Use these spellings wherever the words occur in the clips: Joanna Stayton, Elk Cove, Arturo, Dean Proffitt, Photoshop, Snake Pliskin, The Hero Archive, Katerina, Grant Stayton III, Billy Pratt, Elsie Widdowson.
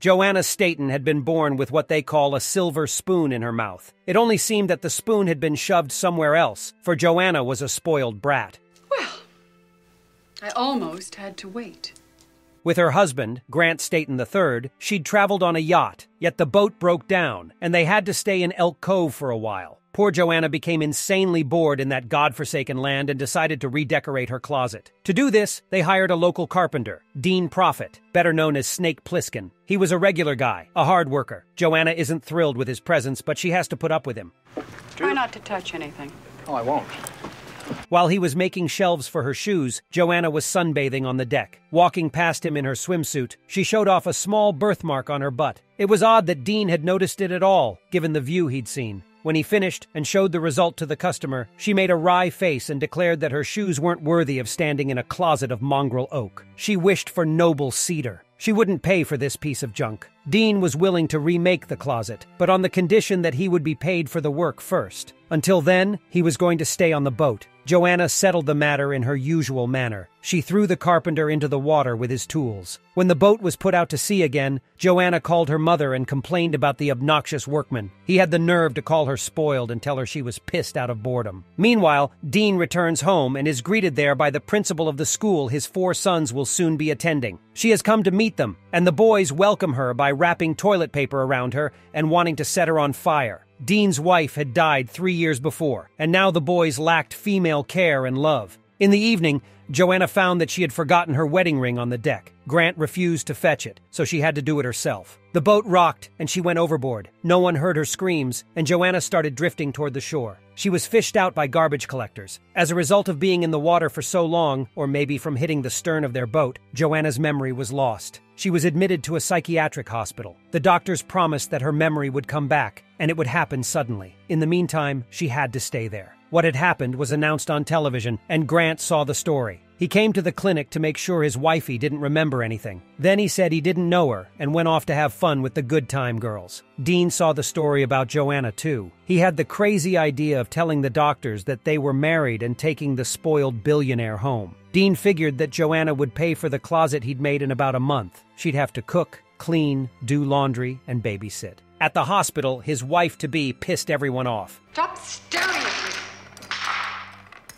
Joanna Stayton had been born with what they call a silver spoon in her mouth. It only seemed that the spoon had been shoved somewhere else, for Joanna was a spoiled brat. Well, I almost had to wait. With her husband, Grant Stayton III, she'd traveled on a yacht, yet the boat broke down, and they had to stay in Elk Cove for a while. Poor Joanna became insanely bored in that godforsaken land and decided to redecorate her closet. To do this, they hired a local carpenter, Dean Proffitt, better known as Snake Pliskin. He was a regular guy, a hard worker. Joanna isn't thrilled with his presence, but she has to put up with him. Try not to touch anything. Oh, I won't. While he was making shelves for her shoes, Joanna was sunbathing on the deck. Walking past him in her swimsuit, she showed off a small birthmark on her butt. It was odd that Dean had noticed it at all, given the view he'd seen. When he finished and showed the result to the customer, she made a wry face and declared that her shoes weren't worthy of standing in a closet of mongrel oak. She wished for noble cedar. She wouldn't pay for this piece of junk. Dean was willing to remake the closet, but on the condition that he would be paid for the work first. Until then, he was going to stay on the boat. Joanna settled the matter in her usual manner. She threw the carpenter into the water with his tools. When the boat was put out to sea again, Joanna called her mother and complained about the obnoxious workman. He had the nerve to call her spoiled and tell her she was pissed out of boredom. Meanwhile, Dean returns home and is greeted there by the principal of the school his four sons will soon be attending. She has come to meet them, and the boys welcome her by wrapping toilet paper around her and wanting to set her on fire. Dean's wife had died 3 years before, and now the boys lacked female care and love. In the evening, Joanna found that she had forgotten her wedding ring on the deck. Grant refused to fetch it, so she had to do it herself. The boat rocked, and she went overboard. No one heard her screams, and Joanna started drifting toward the shore. She was fished out by garbage collectors. As a result of being in the water for so long, or maybe from hitting the stern of their boat, Joanna's memory was lost. She was admitted to a psychiatric hospital. The doctors promised that her memory would come back, and it would happen suddenly. In the meantime, she had to stay there. What had happened was announced on television, and Grant saw the story. He came to the clinic to make sure his wifey didn't remember anything. Then he said he didn't know her and went off to have fun with the good time girls. Dean saw the story about Joanna too. He had the crazy idea of telling the doctors that they were married and taking the spoiled billionaire home. Dean figured that Joanna would pay for the closet he'd made in about a month. She'd have to cook, clean, do laundry, and babysit. At the hospital, his wife-to-be pissed everyone off. Stop staring at me!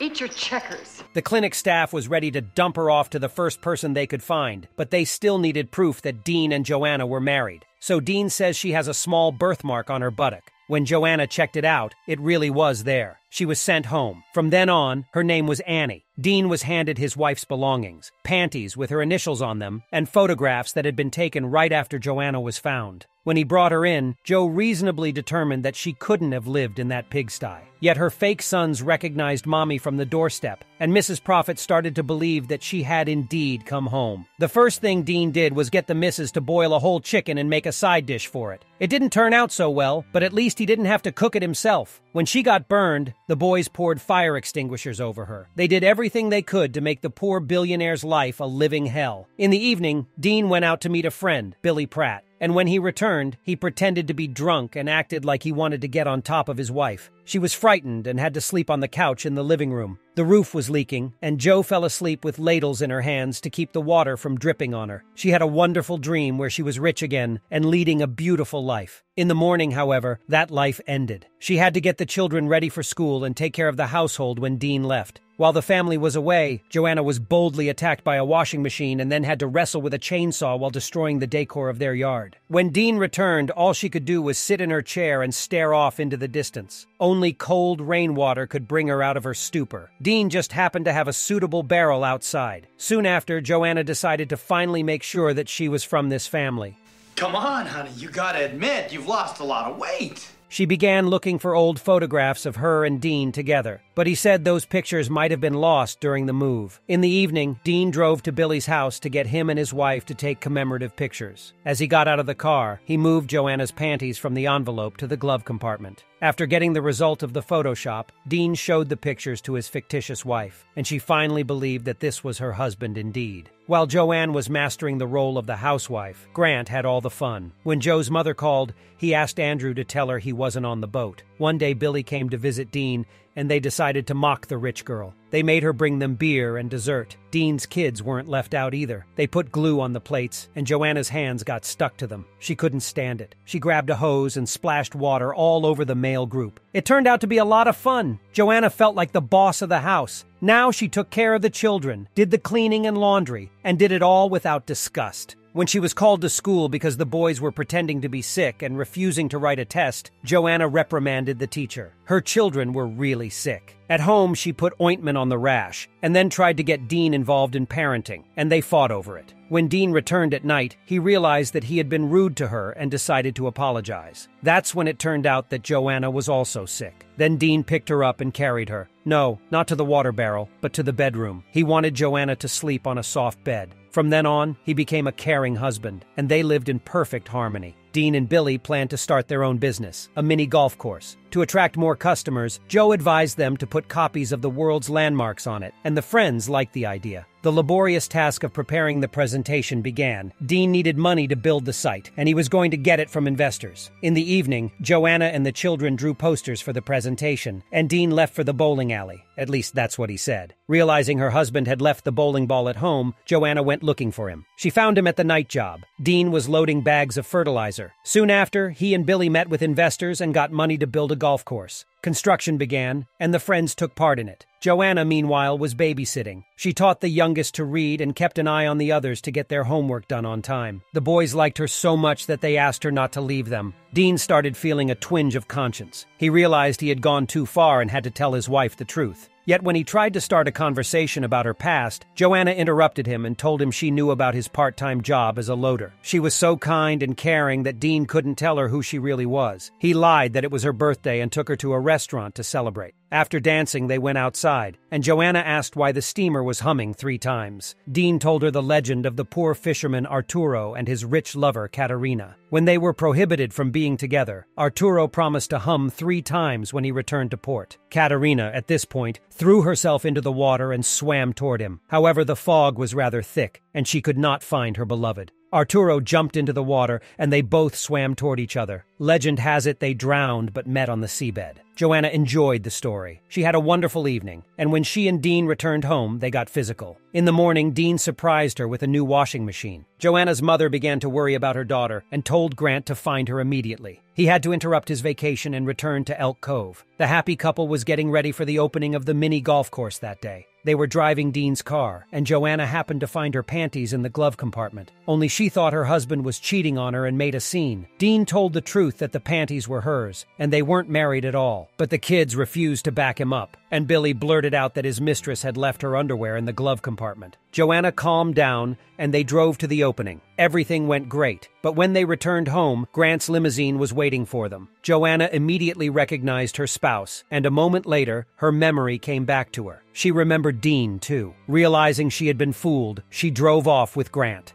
Eat your checkers. The clinic staff was ready to dump her off to the first person they could find, but they still needed proof that Dean and Joanna were married. So Dean says she has a small birthmark on her buttock. When Joanna checked it out, it really was there. She was sent home. From then on, her name was Annie. Dean was handed his wife's belongings, panties with her initials on them, and photographs that had been taken right after Joanna was found. When he brought her in, Joe reasonably determined that she couldn't have lived in that pigsty. Yet her fake sons recognized Mommy from the doorstep, and Mrs. Proffitt started to believe that she had indeed come home. The first thing Dean did was get the missus to boil a whole chicken and make a side dish for it. It didn't turn out so well, but at least he didn't have to cook it himself. When she got burned, the boys poured fire extinguishers over her. They did everything they could to make the poor billionaire's life a living hell. In the evening, Dean went out to meet a friend, Billy Pratt, and when he returned, he pretended to be drunk and acted like he wanted to get on top of his wife. She was frightened and had to sleep on the couch in the living room. The roof was leaking, and Joe fell asleep with ladles in her hands to keep the water from dripping on her. She had a wonderful dream where she was rich again and leading a beautiful life. In the morning, however, that life ended. She had to get the children ready for school and take care of the household when Dean left. While the family was away, Joanna was boldly attacked by a washing machine and then had to wrestle with a chainsaw while destroying the decor of their yard. When Dean returned, all she could do was sit in her chair and stare off into the distance. Only cold rainwater could bring her out of her stupor. Dean just happened to have a suitable barrel outside. Soon after, Joanna decided to finally make sure that she was from this family. Come on, honey, you gotta admit, you've lost a lot of weight. She began looking for old photographs of her and Dean together, but he said those pictures might have been lost during the move. In the evening, Dean drove to Billy's house to get him and his wife to take commemorative pictures. As he got out of the car, he moved Joanna's panties from the envelope to the glove compartment. After getting the result of the Photoshop, Dean showed the pictures to his fictitious wife, and she finally believed that this was her husband indeed. While Joanne was mastering the role of the housewife, Grant had all the fun. When Joe's mother called, he asked Andrew to tell her he wasn't on the boat. One day Billy came to visit Dean, and they decided to mock the rich girl. They made her bring them beer and dessert. Dean's kids weren't left out either. They put glue on the plates, and Joanna's hands got stuck to them. She couldn't stand it. She grabbed a hose and splashed water all over the male group. It turned out to be a lot of fun. Joanna felt like the boss of the house. Now she took care of the children, did the cleaning and laundry, and did it all without disgust. When she was called to school because the boys were pretending to be sick and refusing to write a test, Joanna reprimanded the teacher. Her children were really sick. At home, she put ointment on the rash and then tried to get Dean involved in parenting, and they fought over it. When Dean returned at night, he realized that he had been rude to her and decided to apologize. That's when it turned out that Joanna was also sick. Then Dean picked her up and carried her. No, not to the water barrel, but to the bedroom. He wanted Joanna to sleep on a soft bed. From then on, he became a caring husband, and they lived in perfect harmony. Dean and Billy planned to start their own business, a mini golf course. To attract more customers, Joe advised them to put copies of the world's landmarks on it, and the friends liked the idea. The laborious task of preparing the presentation began. Dean needed money to build the site, and he was going to get it from investors. In the evening, Joanna and the children drew posters for the presentation, and Dean left for the bowling alley. At least that's what he said. Realizing her husband had left the bowling ball at home, Joanna went looking for him. She found him at the night job. Dean was loading bags of fertilizer. Soon after, he and Billy met with investors and got money to build a golf course. Construction began, and the friends took part in it. Joanna, meanwhile, was babysitting. She taught the youngest to read and kept an eye on the others to get their homework done on time. The boys liked her so much that they asked her not to leave them. Dean started feeling a twinge of conscience. He realized he had gone too far and had to tell his wife the truth. Yet when he tried to start a conversation about her past, Joanna interrupted him and told him she knew about his part-time job as a loader. She was so kind and caring that Dean couldn't tell her who she really was. He lied that it was her birthday and took her to a restaurant to celebrate. After dancing, they went outside, and Joanna asked why the steamer was humming 3 times. Dean told her the legend of the poor fisherman Arturo and his rich lover Katerina. When they were prohibited from being together, Arturo promised to hum 3 times when he returned to port. Katerina, at this point, threw herself into the water and swam toward him. However, the fog was rather thick, and she could not find her beloved. Arturo jumped into the water, and they both swam toward each other. Legend has it they drowned but met on the seabed. Joanna enjoyed the story. She had a wonderful evening, and when she and Dean returned home, they got physical. In the morning, Dean surprised her with a new washing machine. Joanna's mother began to worry about her daughter and told Grant to find her immediately. He had to interrupt his vacation and return to Elk Cove. The happy couple was getting ready for the opening of the mini golf course that day. They were driving Dean's car, and Joanna happened to find her panties in the glove compartment. Only she thought her husband was cheating on her and made a scene. Dean told the truth that the panties were hers, and they weren't married at all. But the kids refused to back him up, and Billy blurted out that his mistress had left her underwear in the glove compartment. Joanna calmed down, and they drove to the opening. Everything went great, but when they returned home, Grant's limousine was waiting for them. Joanna immediately recognized her spouse, and a moment later, her memory came back to her. She remembered Dean, too. Realizing she had been fooled, she drove off with Grant.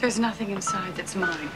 There's nothing inside that's mine.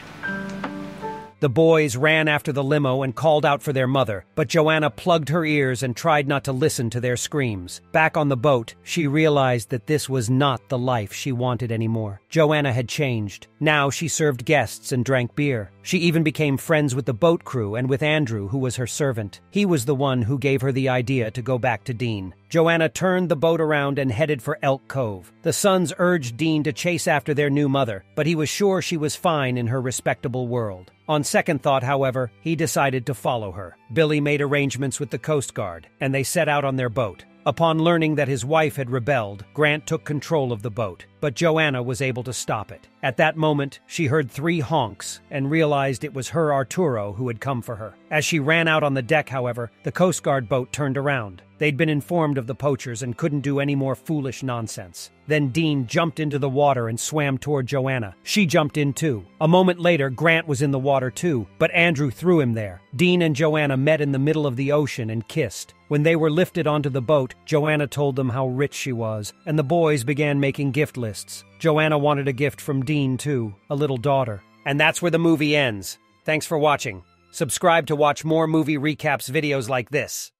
The boys ran after the limo and called out for their mother, but Joanna plugged her ears and tried not to listen to their screams. Back on the boat, she realized that this was not the life she wanted anymore. Joanna had changed. Now she served guests and drank beer. She even became friends with the boat crew and with Andrew, who was her servant. He was the one who gave her the idea to go back to Dean. Joanna turned the boat around and headed for Elk Cove. The sons urged Dean to chase after their new mother, but he was sure she was fine in her respectable world. On second thought, however, he decided to follow her. Billy made arrangements with the Coast Guard, and they set out on their boat. Upon learning that his wife had rebelled, Grant took control of the boat, but Joanna was able to stop it. At that moment, she heard 3 honks and realized it was her Arturo who had come for her. As she ran out on the deck, however, the Coast Guard boat turned around. They'd been informed of the poachers and couldn't do any more foolish nonsense. Then Dean jumped into the water and swam toward Joanna. She jumped in too. A moment later, Grant was in the water too, but Andrew threw him there. Dean and Joanna met in the middle of the ocean and kissed. When they were lifted onto the boat, Joanna told them how rich she was, and the boys began making gift lists. Joanna wanted a gift from Dean too, a little daughter. And that's where the movie ends. Thanks for watching. Subscribe to watch more movie recaps videos like this.